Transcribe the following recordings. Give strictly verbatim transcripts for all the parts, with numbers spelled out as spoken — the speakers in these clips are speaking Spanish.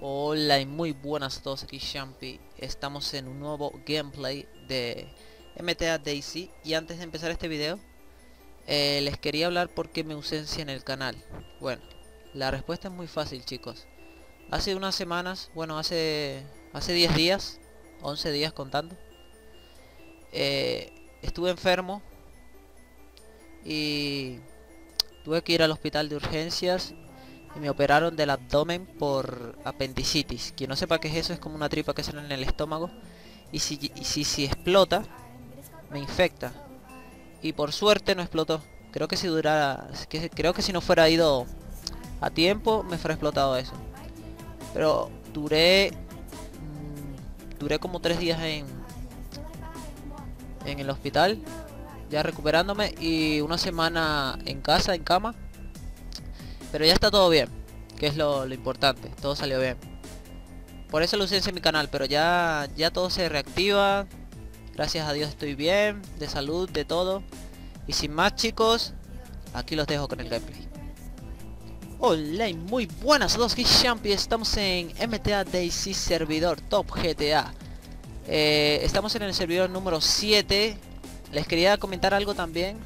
Hola y muy buenas a todos, aquí Champi. Estamos en un nuevo gameplay de M T A DayZ. Y antes de empezar este video eh, les quería hablar por qué mi ausencia en el canal. Bueno, la respuesta es muy fácil, chicos. Hace unas semanas, bueno, hace hace diez días, once días contando, eh, estuve enfermo y tuve que ir al hospital de urgencias y me operaron del abdomen por apendicitis. Quien no sepa qué es eso, es como una tripa que sale en el estómago y si, y si, si explota, me infecta. Y por suerte no explotó. Creo que si durara, que, creo que si no fuera ido a tiempo me fuera explotado eso. Pero duré mmm, duré como tres días en en el hospital, ya recuperándome, y una semana en casa, en cama. Pero ya está todo bien, que es lo, lo importante, todo salió bien. Por eso lo usé en mi canal, pero ya, ya todo se reactiva. Gracias a Dios estoy bien, de salud, de todo. Y sin más, chicos, aquí los dejo con el gameplay. Hola y muy buenas a todos, aquí Champi. Estamos en M T A DayZ servidor top G T A. Eh, estamos en el servidor número siete. Les quería comentar algo también,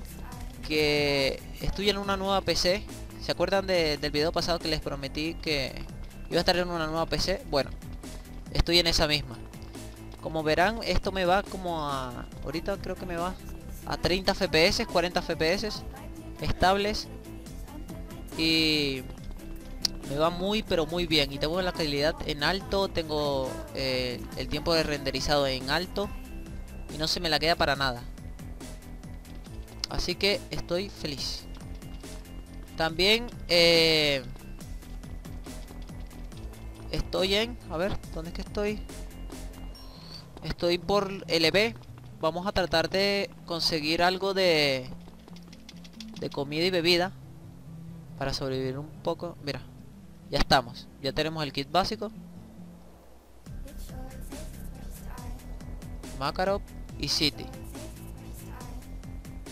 que estoy en una nueva P C. ¿Se acuerdan de, del video pasado que les prometí que iba a estar en una nueva P C? Bueno, estoy en esa misma. Como verán, esto me va como a... ahorita creo que me va a treinta F P S, cuarenta F P S estables. Y me va muy pero muy bien. Y tengo la calidad en alto, tengo eh, el tiempo de renderizado en alto y no se me la queda para nada. Así que estoy feliz. También eh, estoy en... a ver, ¿dónde es que estoy? Estoy por L B. Vamos a tratar de conseguir algo de de comida y bebida para sobrevivir un poco. Mira, ya estamos, ya tenemos el kit básico, Makarov y City,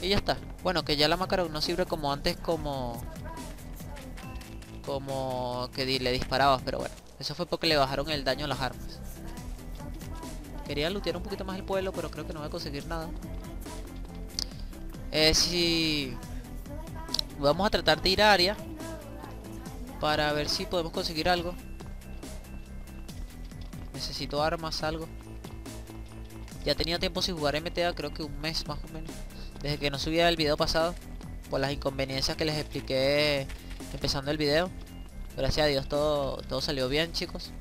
y ya está. Bueno, que ya la Makarov no sirve como antes, como como que le disparabas, pero bueno, eso fue porque le bajaron el daño a las armas. Quería lootear un poquito más el pueblo, pero creo que no voy a conseguir nada. Eh, si... vamos a tratar de ir a área para ver si podemos conseguir algo. Necesito armas, algo. Ya tenía tiempo sin jugar M T A, creo que un mes más o menos, desde que no subía el video pasado, por las inconveniencias que les expliqué empezando el video. Gracias a Dios todo, todo salió bien, chicos.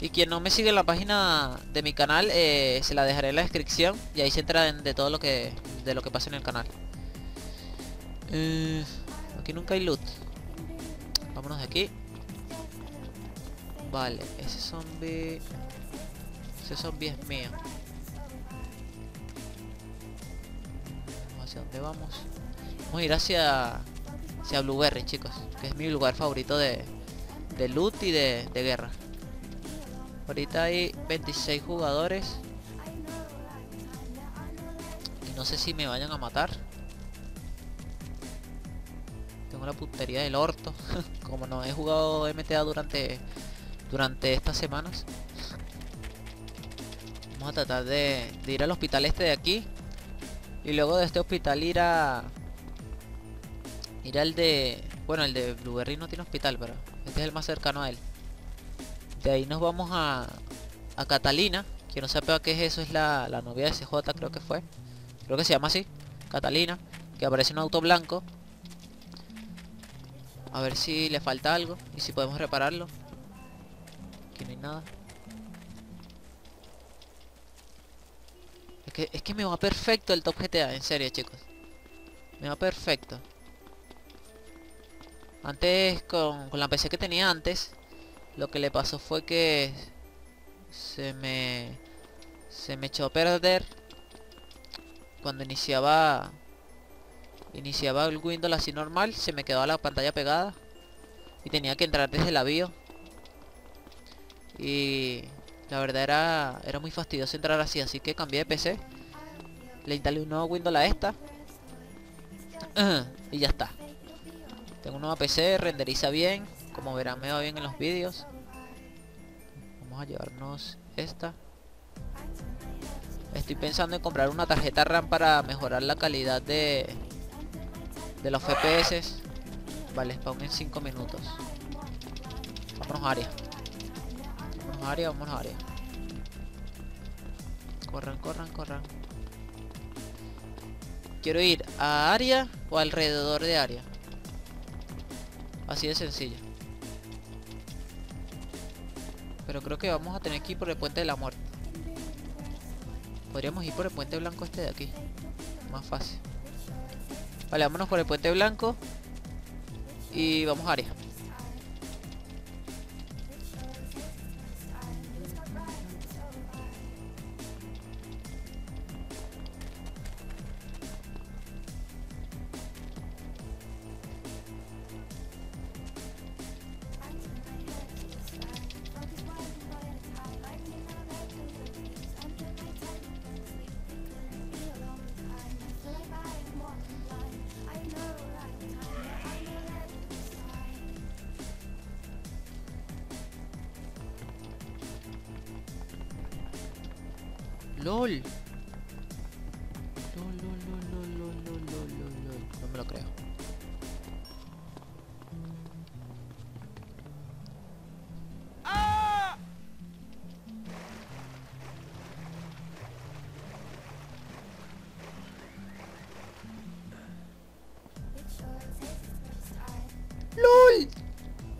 Y quien no me sigue en la página de mi canal, eh, se la dejaré en la descripción y ahí se entra de todo lo que de lo que pasa en el canal. Eh, aquí nunca hay loot. Vámonos de aquí. Vale, ese zombie, ese zombie es mío. ¿Hacia dónde vamos? Vamos a ir hacia hacia Blueberry, chicos, que es mi lugar favorito de, de loot y de, de guerra. Ahorita hay veintiséis jugadores y no sé si me vayan a matar. Tengo la puntería del orto. Como no he jugado M T A durante durante estas semanas, vamos a tratar de, de ir al hospital este de aquí, y luego de este hospital ir a ir al de... bueno, el de Blueberry no tiene hospital, pero este es el más cercano a él. De ahí nos vamos a, a Catalina. Quien no sepa qué es eso, es la, la novia de C J, creo que fue. Creo que se llama así, Catalina. Que aparece en un auto blanco. A ver si le falta algo y si podemos repararlo. Aquí no hay nada. Es que, es que me va perfecto el top G T A, en serio, chicos. Me va perfecto. Antes, con, con la P C que tenía antes, lo que le pasó fue que se me se me echó a perder cuando iniciaba iniciaba el Windows así normal. Se me quedaba la pantalla pegada y tenía que entrar desde la BIOS, y la verdad era era muy fastidioso entrar así, así que cambié de P C Le instalé un nuevo Windows a esta. Y ya está. Tengo un nuevo P C, renderiza bien. Como verán, me va bien en los vídeos. Vamos a llevarnos esta. Estoy pensando en comprar una tarjeta RAM para mejorar la calidad de de los F P S. Vale, spawn en cinco minutos. Vámonos a área. Vámonos a área, vámonos a área. Corran, corran, corran. Quiero ir a área o alrededor de área. Así de sencillo. Pero creo que vamos a tener que ir por el puente de la muerte. Podríamos ir por el puente blanco este de aquí. Más fácil. Vale, vámonos por el puente blanco. Y vamos a área. LOL. LOL, LOL, LOL, LOL, LOL, LOL, LOL. No me lo creo. ¡Ah! ¡LOL!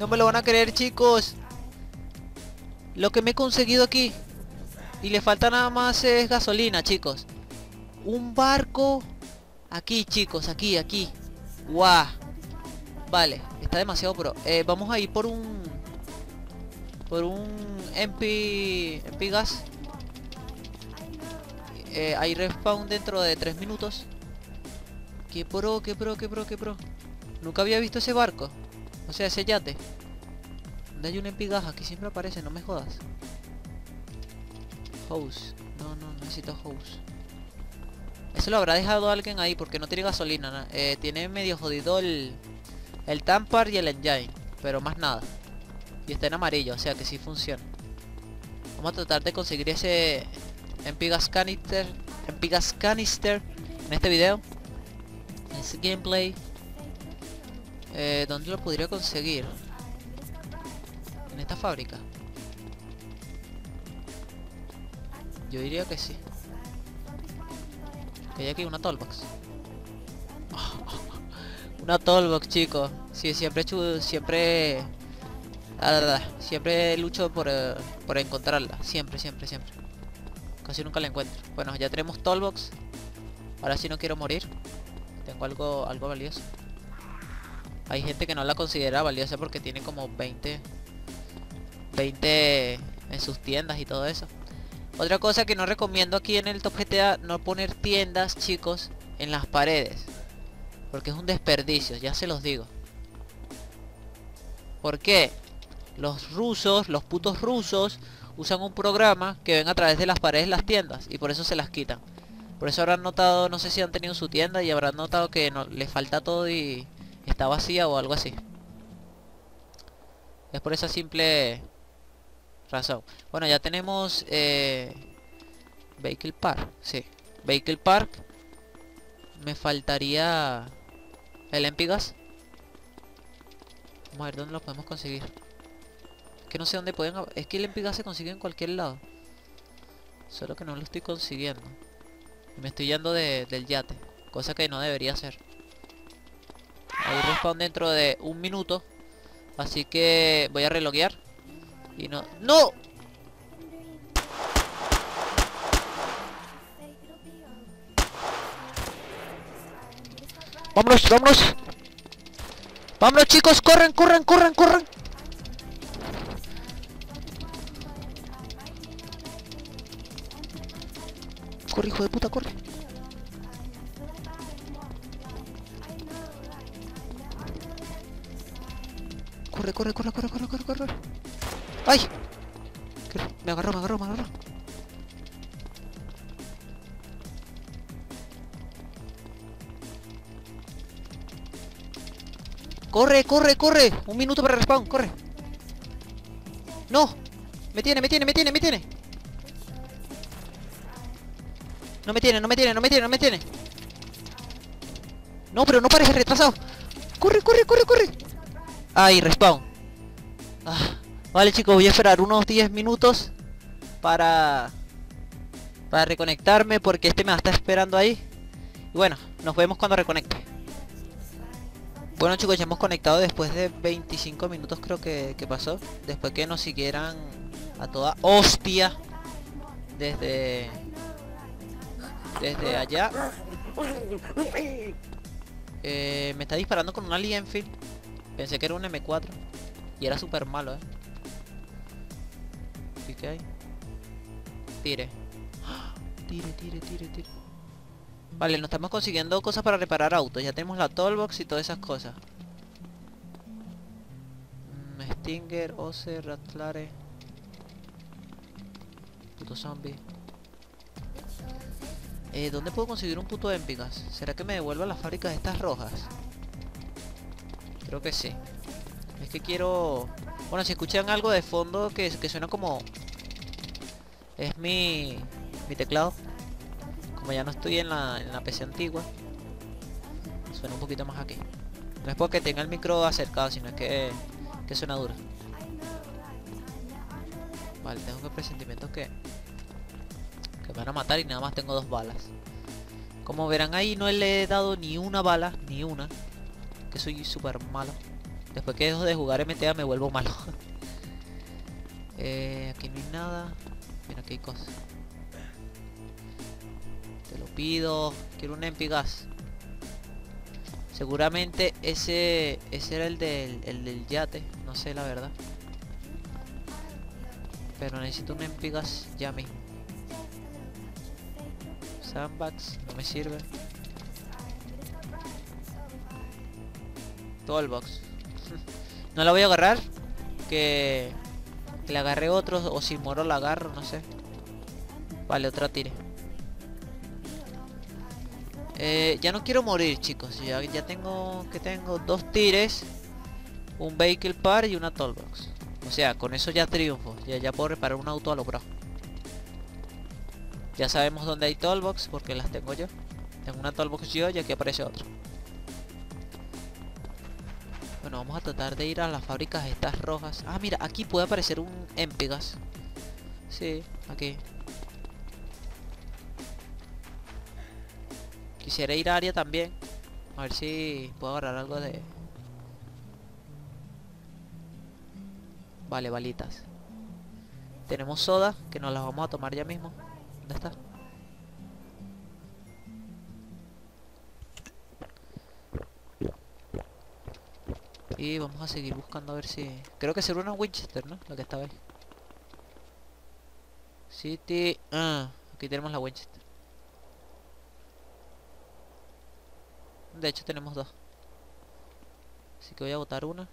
No me lo van a creer, chicos. Lo que me he conseguido aquí. Y le falta nada más es gasolina, chicos. Un barco. Aquí, chicos, aquí, aquí. ¡Guau! Vale, está demasiado pro. eh, Vamos a ir por un Por un M P M P gas. eh, Hay respawn dentro de tres minutos. ¡Qué pro, qué pro, qué pro, qué pro! Nunca había visto ese barco. O sea, ese yate. ¿Dónde hay un M P gas? Aquí siempre aparece, no me jodas. Hose, no, no, necesito hose. Eso lo habrá dejado alguien ahí porque no tiene gasolina, ¿no? Eh, tiene medio jodido el el tampar y el engine, pero más nada. Y está en amarillo, o sea que sí funciona. Vamos a tratar de conseguir ese M P gas canister, M P gas canister en este video, en este gameplay. Eh, ¿Dónde lo podría conseguir? En esta fábrica. Yo diría que sí. Que hay aquí una Toolbox. Una Toolbox, chicos. Sí, siempre chu siempre... La verdad, siempre lucho por, uh, por encontrarla. Siempre, siempre, siempre. Casi nunca la encuentro. Bueno, ya tenemos Toolbox. Ahora sí no quiero morir. Tengo algo, algo valioso. Hay gente que no la considera valiosa porque tiene como veinte... veinte en sus tiendas y todo eso. Otra cosa que no recomiendo aquí en el Top G T A, no poner tiendas, chicos, en las paredes. Porque es un desperdicio, ya se los digo. ¿Por qué? Los rusos, los putos rusos, usan un programa que ven a través de las paredes las tiendas. Y por eso se las quitan. Por eso habrán notado, no sé si han tenido su tienda y habrán notado que no, les falta todo y está vacía o algo así. Es por esa simple... razón. Bueno, ya tenemos eh, Vehicle Park. Sí, Vehicle Park. Me faltaría el M P gas. Vamos a ver dónde lo podemos conseguir. Es que no sé dónde pueden... Es que el M P gas se consigue en cualquier lado. Solo que no lo estoy consiguiendo. Me estoy yendo de, del yate. Cosa que no debería hacer. Ahí respawn dentro de un minuto. Así que voy a reloguear. Y no... ¡No! ¡Vámonos, vámonos! ¡Vámonos, chicos! ¡Corran, corran, corran, corran! ¡Corre, hijo de puta, corre! ¡Corre, corre, corre, corre, corre, corre, corre! ¡Ay! Me agarró, me agarró, me agarró. Corre, corre, corre. Un minuto para respawn, corre. No. Me tiene, me tiene, me tiene, me tiene. No me tiene, no me tiene, no me tiene, no me tiene. No, pero no pares retrasado. Corre, corre, corre, corre. Ahí, respawn. Ah, vale chicos, voy a esperar unos diez minutos para... para reconectarme, porque este me está esperando ahí. Y bueno, nos vemos cuando reconecte. Bueno chicos, ya hemos conectado después de veinticinco minutos creo que, que pasó. Después que nos siguieran a toda hostia desde... desde allá. Eh, me está disparando con una Lee Enfield. Pensé que era un eme cuatro. Y era súper malo, eh. ¿Y qué hay? Tire. Tire, tire, tire, tire. Vale, nos estamos consiguiendo cosas para reparar autos. Ya tenemos la Toolbox y todas esas cosas. Mm, Stinger, Ose, Ratlare. Puto zombie. Eh, ¿dónde puedo conseguir un puto M P gas? ¿Será que me devuelvan las fábricas estas rojas? Creo que sí. Es que quiero... Bueno, si escuchan algo de fondo que, que suena como... Es mi... mi teclado. Como ya no estoy en la, en la P C antigua, suena un poquito más aquí. No es porque tenga el micro acercado, sino es que, que suena duro. Vale, tengo que presentimiento que... que me van a matar y nada más tengo dos balas. Como verán ahí no le he dado ni una bala, ni una. Que soy súper malo. Después que dejo de jugar M T A me vuelvo malo. eh, aquí no hay nada. Mira, aquí hay cosas. Te lo pido. Quiero un M P gas. Seguramente ese ese era el del, el del yate. No sé la verdad. Pero necesito un M P gas ya mismo. Sandbags, no me sirve. Toolbox. No la voy a agarrar. Que... que la agarré otros. O si muero la agarro, no sé. Vale, otra tire. Eh, ya no quiero morir, chicos. Ya, ya tengo... que tengo dos tires. Un vehicle par y una Toolbox. O sea, con eso ya triunfo. Ya, ya puedo reparar un auto a lo bro. Ya sabemos dónde hay Toolbox porque las tengo yo. Tengo una Toolbox yo y aquí aparece otro. Bueno, vamos a tratar de ir a las fábricas estas rojas. Ah, mira, aquí puede aparecer un M P gas. Sí, aquí. Quisiera ir a área también. A ver si puedo agarrar algo de... Vale, balitas. Tenemos soda, que nos las vamos a tomar ya mismo. ¿Dónde está? Y vamos a seguir buscando a ver si... Creo que será una Winchester, ¿no? La que estaba ahí. City... Ah, aquí tenemos la Winchester. De hecho tenemos dos. Así que voy a botar una.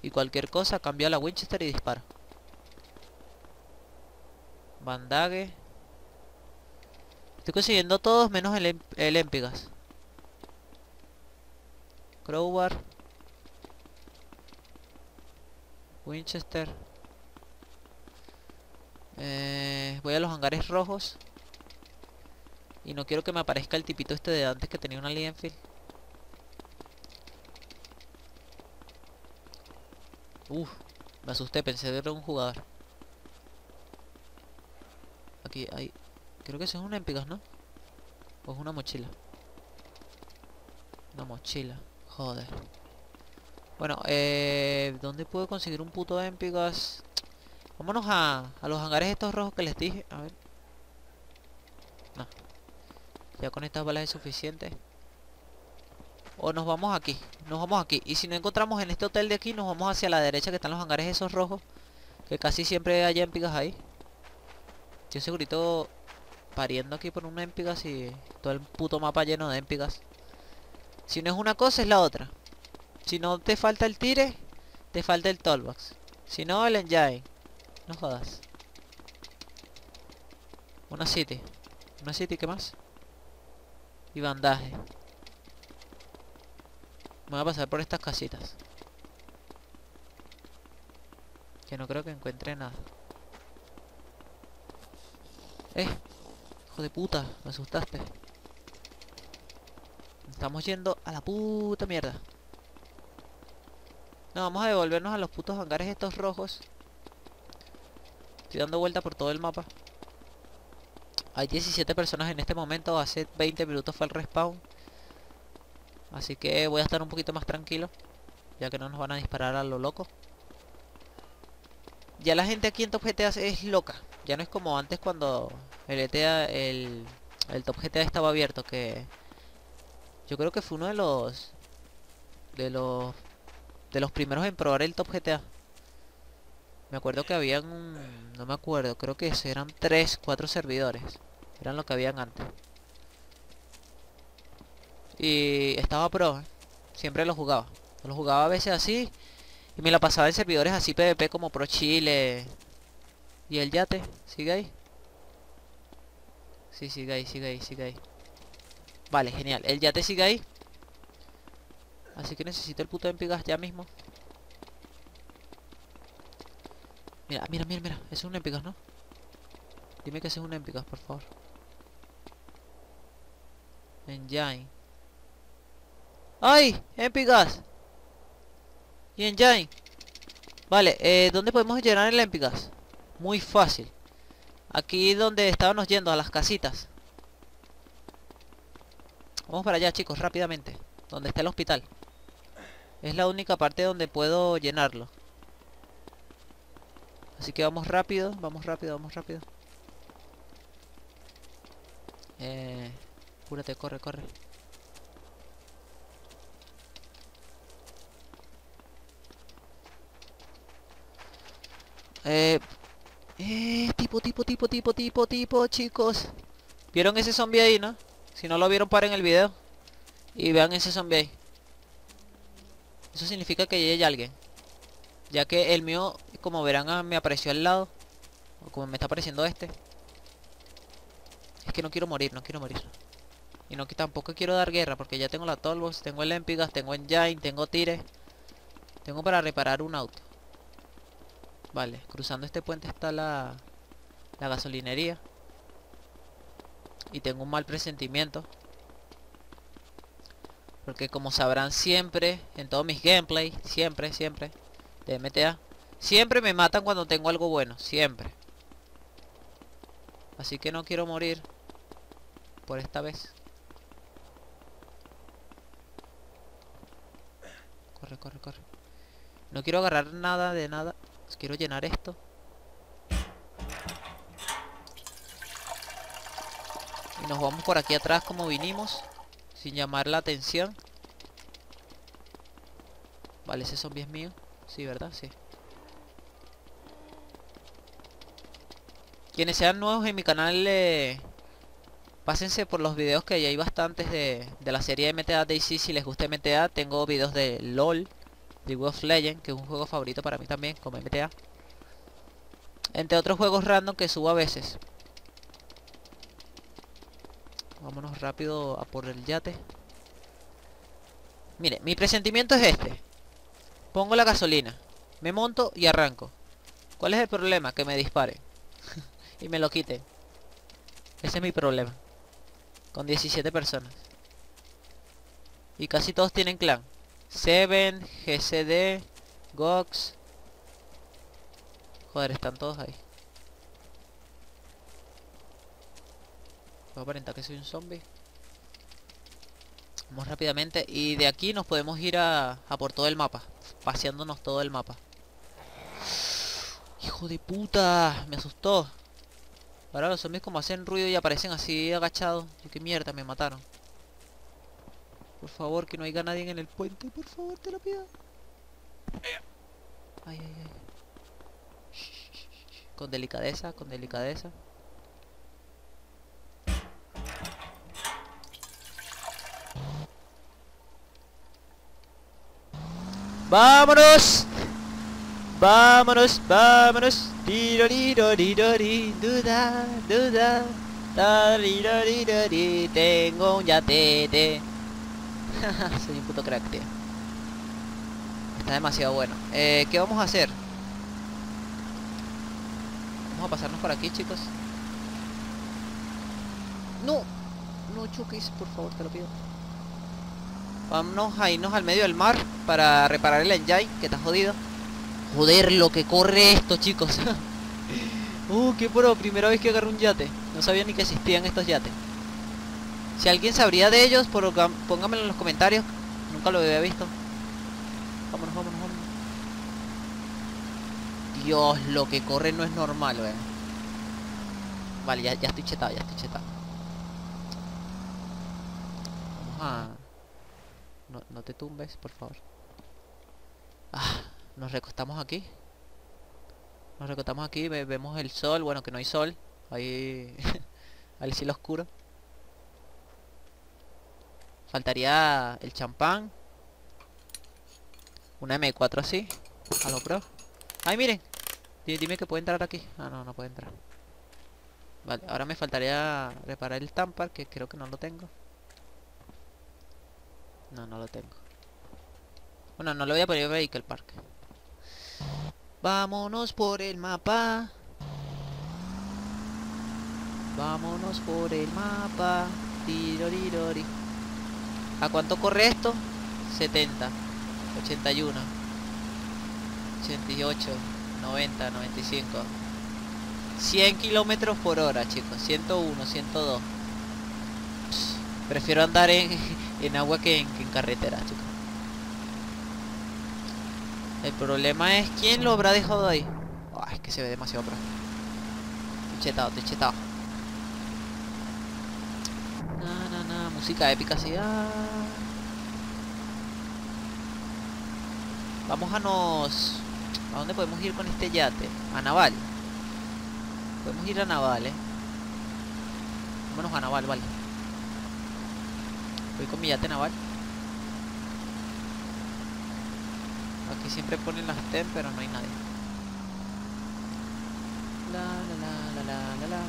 Y cualquier cosa, cambio a la Winchester y disparo. Bandaje. Estoy consiguiendo todos menos el, el M P gas. Crowbar. Winchester. eh, Voy a los hangares rojos. Y no quiero que me aparezca el tipito este de antes que tenía una Lee Enfield. Uff, me asusté, pensé que era un jugador. Aquí hay... Creo que eso es un M P gas, ¿no? O es una mochila. Una mochila. Joder. Bueno, eh... ¿dónde puedo conseguir un puto M P gas? Vámonos a, a los hangares estos rojos que les dije. A ver. No. Ya con estas balas es suficiente. O nos vamos aquí. Nos vamos aquí. Y si no encontramos en este hotel de aquí, nos vamos hacia la derecha que están los hangares esos rojos. Que casi siempre hay M P gas ahí. Estoy segurito pariendo aquí por un M P gas y todo el puto mapa lleno de M P gas. Si no es una cosa es la otra. Si no te falta el tire, te falta el Toolbox. Si no, el engine. No jodas. Una city. Una city, ¿qué más? Y bandaje. Voy a pasar por estas casitas, que no creo que encuentre nada. Eh, hijo de puta, me asustaste. Estamos yendo a la puta mierda. No, vamos a devolvernos a los putos hangares estos rojos. Estoy dando vuelta por todo el mapa. Hay diecisiete personas en este momento. Hace veinte minutos fue el respawn, así que voy a estar un poquito más tranquilo, ya que no nos van a disparar a lo loco. Ya la gente aquí en Top G T A es loca. Ya no es como antes cuando el, E T A, el, el Top G T A estaba abierto, que yo creo que fue uno de los de los de los primeros en probar el Top G T A. Me acuerdo que habían un, no me acuerdo, creo que eran tres, cuatro servidores, eran lo que habían antes. Y estaba pro, ¿eh? Siempre lo jugaba. Lo jugaba a veces así y me la pasaba en servidores así PvP como Pro Chile. Y el yate, ¿sigue ahí? Sí, sigue ahí, sigue ahí, sigue ahí. Vale, genial, el yate sigue ahí. Así que necesito el puto M P gas ya mismo. Mira, mira, mira, mira, ese es un M P gas, ¿no? Dime que ese es un M P gas, por favor. Engine. ¡Ay! M P gas. Y engine. Vale, eh, ¿dónde podemos llenar el M P gas? Muy fácil. Aquí donde estábamos yendo, a las casitas. Vamos para allá, chicos, rápidamente. Donde está el hospital. Es la única parte donde puedo llenarlo. Así que vamos rápido, vamos rápido, vamos rápido. Eh, apúrate, corre, corre. Eh... Eh, tipo, tipo, tipo, tipo, tipo, tipo, chicos. ¿Vieron ese zombie ahí, no? Si no lo vieron, paren el video y vean ese zombie ahí. Eso significa que llegue alguien, ya que el mío, como verán, me apareció al lado, o como me está apareciendo este. Es que no quiero morir, no quiero morir. Y no, que tampoco quiero dar guerra, porque ya tengo la Toolbox, tengo el M P gas, tengo engine, tengo tires. Tengo para reparar un auto. Vale, cruzando este puente está la, la gasolinería. Y tengo un mal presentimiento, porque como sabrán, siempre, en todos mis gameplays, siempre, siempre, de M T A, siempre me matan cuando tengo algo bueno, siempre. Así que no quiero morir por esta vez. Corre, corre, corre. No quiero agarrar nada de nada. Quiero llenar esto. Y nos vamos por aquí atrás como vinimos, sin llamar la atención. Vale, ese zombie es mío. Sí, ¿verdad? Sí. Quienes sean nuevos en mi canal, eh, pásense por los videos, que hay bastantes de, de la serie M T A DayZ. Si les gusta M T A, tengo videos de LOL, League of Legend, que es un juego favorito para mí también, como M T A, entre otros juegos random que subo a veces. Vámonos rápido a por el yate. Mire, mi presentimiento es este. Pongo la gasolina, me monto y arranco. ¿Cuál es el problema? Que me disparen y me lo quiten. Ese es mi problema. Con diecisiete personas, y casi todos tienen clan. Seven, G C D, Gox. Joder, están todos ahí. Voy a aparentar que soy un zombie. Vamos rápidamente. Y de aquí nos podemos ir a, a por todo el mapa, paseándonos todo el mapa. Hijo de puta, me asustó. Ahora los zombies como hacen ruido y aparecen así agachados. Yo, qué mierda, me mataron. Por favor, que no haya nadie en el puente. Por favor, te lo pido. Ay, ay, ay. Shh, sh, sh. Con delicadeza, con delicadeza. ¡Vámonos! ¡Vámonos, vámonos! Tiro, tiro, tiro, duda, duda. Tengo un yatete. Soy un puto crack, tío. Está demasiado bueno. eh, ¿Qué vamos a hacer? Vamos a pasarnos por aquí, chicos. No, no choques, por favor, te lo pido. Vamos a irnos al medio del mar para reparar el engine, que está jodido. Joder, lo que corre esto, chicos. Uh, qué pro, primera vez que agarro un yate. No sabía ni que existían estos yates. Si alguien sabría de ellos, pónganmelo en los comentarios. Nunca lo había visto. Vámonos, vámonos, vámonos. Dios, lo que corre no es normal, weón. Vale, ya, ya estoy chetado, ya estoy chetado. Vamos a... No, no te tumbes, por favor. Ah, nos recostamos aquí. Nos recostamos aquí, vemos el sol. Bueno, que no hay sol. Ahí... al cielo oscuro. Faltaría el champán. Una eme cuatro así. A lo pro. ¡Ay, miren! D- dime que puede entrar aquí. Ah, no, no puede entrar. Vale, ahora me faltaría reparar el tampar, que creo que no lo tengo. No, no lo tengo. Bueno, no lo voy a poner ahí, que el parque. Vámonos por el mapa. Vámonos por el mapa. Tirorirori. ¿A cuánto corre esto? setenta. ochenta y uno. ochenta y ocho. noventa. noventa y cinco. cien kilómetros por hora, chicos. ciento uno. ciento dos. Pss, prefiero andar en... en agua que en, que en carretera, chicos. El problema es quién lo habrá dejado ahí. Oh, es que se ve demasiado pro. Estoy chetado, estoy chetado. Na, na, na. Música épica, sí. Ah. Vamos a nos... ¿A dónde podemos ir con este yate? A Naval. Podemos ir a Naval, eh. Vámonos a Naval, vale. Voy con mi yate naval. Aquí siempre ponen las T E M, pero no hay nadie. La, la, la, la, la, la.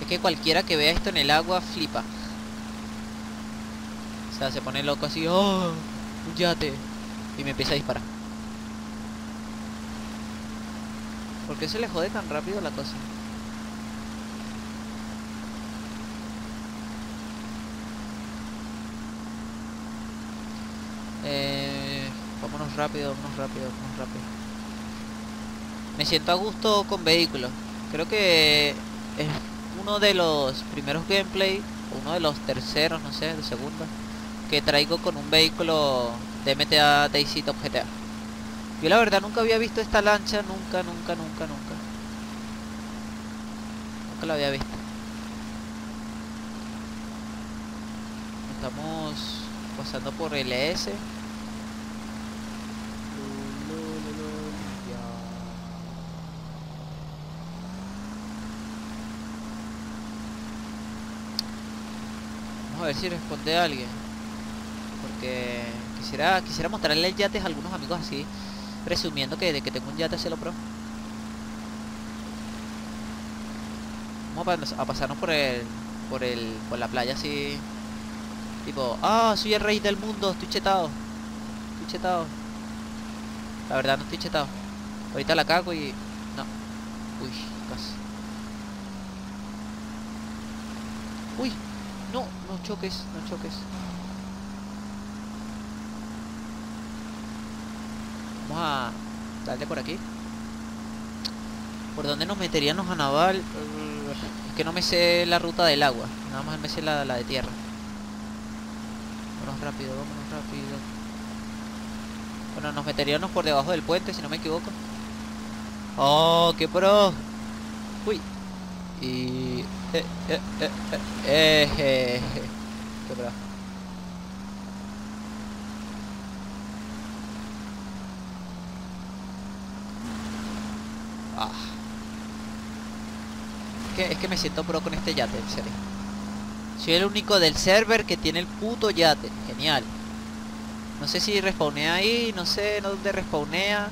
Es que cualquiera que vea esto en el agua flipa. O sea, se pone loco así. ¡Oh! ¡Un yate! Y me empieza a disparar. ¿Por qué se le jode tan rápido la cosa? Eh, vámonos rápido, vámonos rápido, vámonos rápido. Me siento a gusto con vehículos. Creo que es uno de los primeros gameplay, uno de los terceros, no sé, de segundo, que traigo con un vehículo de M T A DayZ Top G T A. Yo la verdad nunca había visto esta lancha, nunca, nunca, nunca, nunca. Nunca la había visto. Estamos pasando por L S. A ver si responde a alguien, porque quisiera quisiera mostrarle yates a algunos amigos así, presumiendo que de que tengo un yate se lo pro. Vamos a pasarnos por el por el por la playa así, tipo, ah, oh, soy el rey del mundo, estoy chetado, estoy chetado. La verdad no estoy chetado. Ahorita la cago y no. Uy, casi. Uy. No, no choques, no choques. Vamos a darle por aquí. ¿Por dónde nos meteríamos a Naval? Es que no me sé la ruta del agua. Nada más me sé la, la de tierra. Vámonos rápido, vámonos rápido. Bueno, nos meteríamos por debajo del puente, si no me equivoco. ¡Oh, qué pro! Uy. Y... Eh, eh, eh, eh, eh, eh. Qué bravo. Ah. Es que, es que me siento pro con este yate, en serio. Soy el único del server que tiene el puto yate. Genial. No sé si respawnea ahí, no sé dónde respawnea.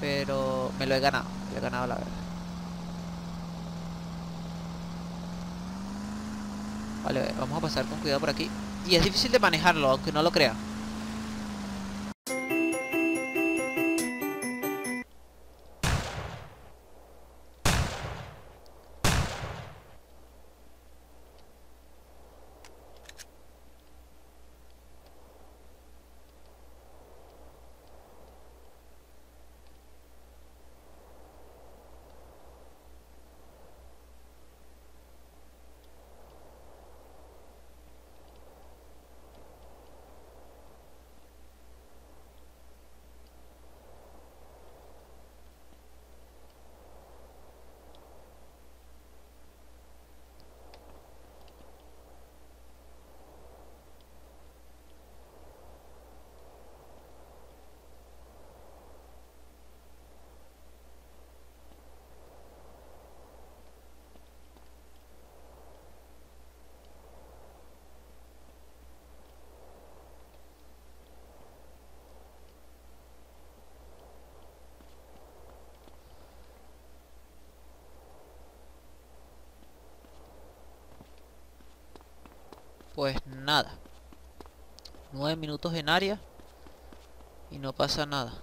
Pero me lo he ganado, me lo he ganado la verdad. Vale, vamos a pasar con cuidado por aquí. Y es difícil de manejarlo, aunque no lo crea. pues nada. Nueve minutos en área y no pasa nada.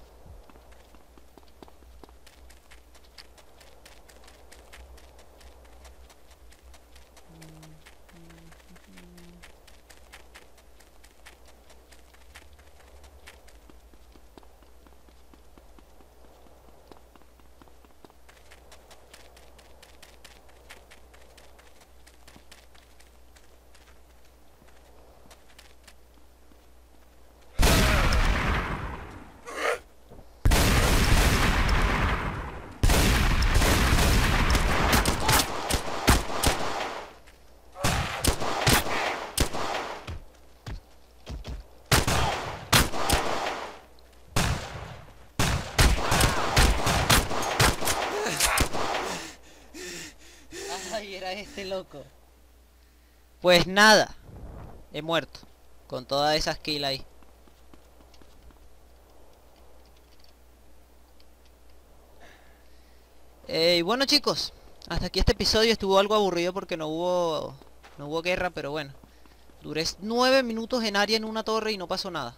Este loco, pues nada, he muerto con todas esas kills ahí. Eh, y bueno, chicos, hasta aquí este episodio. Estuvo algo aburrido porque no hubo no hubo guerra, pero bueno, duré nueve minutos en área en una torre y no pasó nada.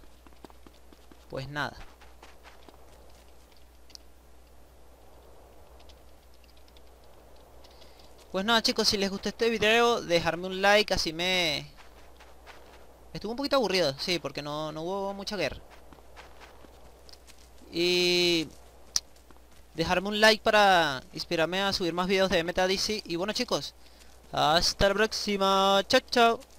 Pues nada. Pues nada, chicos, si les gustó este video, dejarme un like, así me... Estuvo un poquito aburrido, sí, porque no, no hubo mucha guerra. Y... dejarme un like para inspirarme a subir más videos de M T A DayZ. Y bueno, chicos, hasta la próxima. Chao, chao.